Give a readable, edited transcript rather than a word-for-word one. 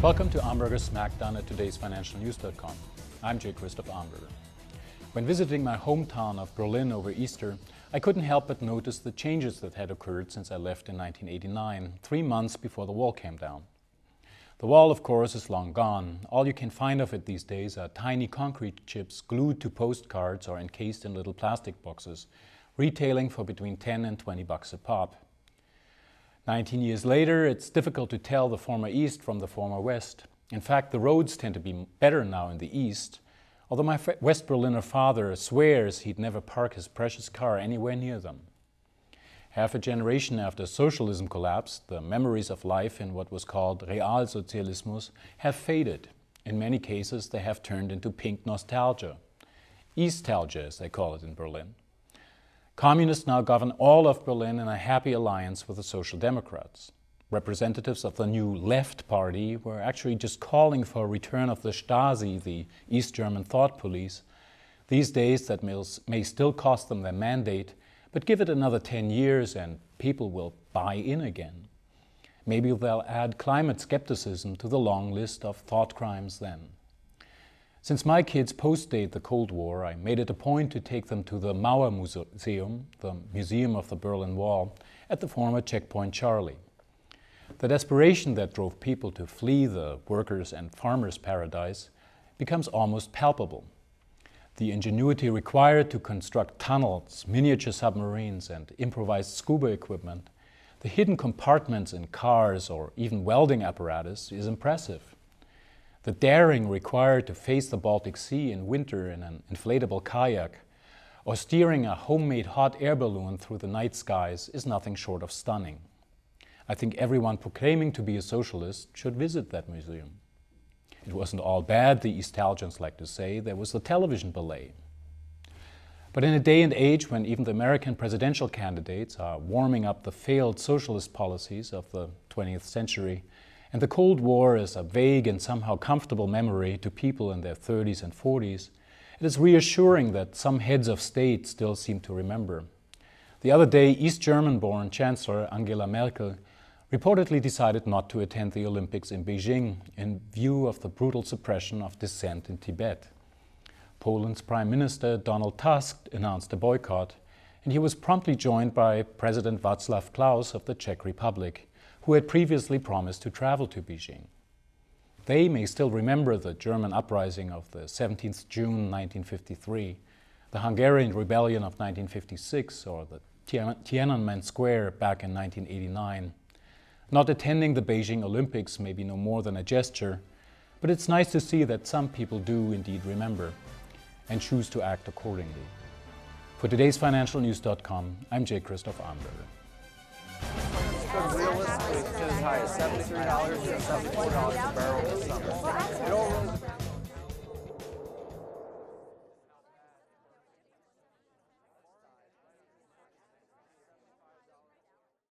Welcome to Amberger's Smackdown at today's financialnews.com. I'm Jay Christoph Amberger. When visiting my hometown of Berlin over Easter, I couldn't help but notice the changes that had occurred since I left in 1989, 3 months before the wall came down. The wall, of course, is long gone. All you can find of it these days are tiny concrete chips glued to postcards or encased in little plastic boxes, retailing for between 10 and 20 bucks a pop. 19 years later, it's difficult to tell the former East from the former West. In fact, the roads tend to be better now in the East, although my West Berliner father swears he'd never park his precious car anywhere near them. Half a generation after socialism collapsed, the memories of life in what was called Real-Sozialismus have faded. In many cases, they have turned into pink nostalgia. Eastalgia, as they call it in Berlin. Communists now govern all of Berlin in a happy alliance with the Social Democrats. Representatives of the new Left Party were actually just calling for a return of the Stasi, the East German thought police. These days, that may still cost them their mandate, but give it another 10 years and people will buy in again. Maybe they'll add climate skepticism to the long list of thought crimes then. Since my kids post-date the Cold War, I made it a point to take them to the Mauer Museum, the Museum of the Berlin Wall, at the former Checkpoint Charlie. The desperation that drove people to flee the workers' and farmers' paradise becomes almost palpable. The ingenuity required to construct tunnels, miniature submarines, and improvised scuba equipment, the hidden compartments in cars or even welding apparatus is impressive. The daring required to face the Baltic Sea in winter in an inflatable kayak or steering a homemade hot air balloon through the night skies is nothing short of stunning. I think everyone proclaiming to be a socialist should visit that museum. It wasn't all bad, the Eastalgians like to say. There was the television ballet. But in a day and age when even the American presidential candidates are warming up the failed socialist policies of the 20th century, and the Cold War is a vague and somehow comfortable memory to people in their 30s and 40s, it is reassuring that some heads of state still seem to remember. The other day, East German-born Chancellor Angela Merkel reportedly decided not to attend the Olympics in Beijing in view of the brutal suppression of dissent in Tibet. Poland's Prime Minister Donald Tusk announced a boycott, and he was promptly joined by President Vaclav Klaus of the Czech Republic, who had previously promised to travel to Beijing. They may still remember the German uprising of the 17th June 1953, the Hungarian rebellion of 1956, or the Tiananmen Square back in 1989. Not attending the Beijing Olympics may be no more than a gesture, but it's nice to see that some people do indeed remember and choose to act accordingly. For today's financialnews.com, I'm Jay Christoph Amberger. Real estate is as high as $73 and $74 a barrel this summer.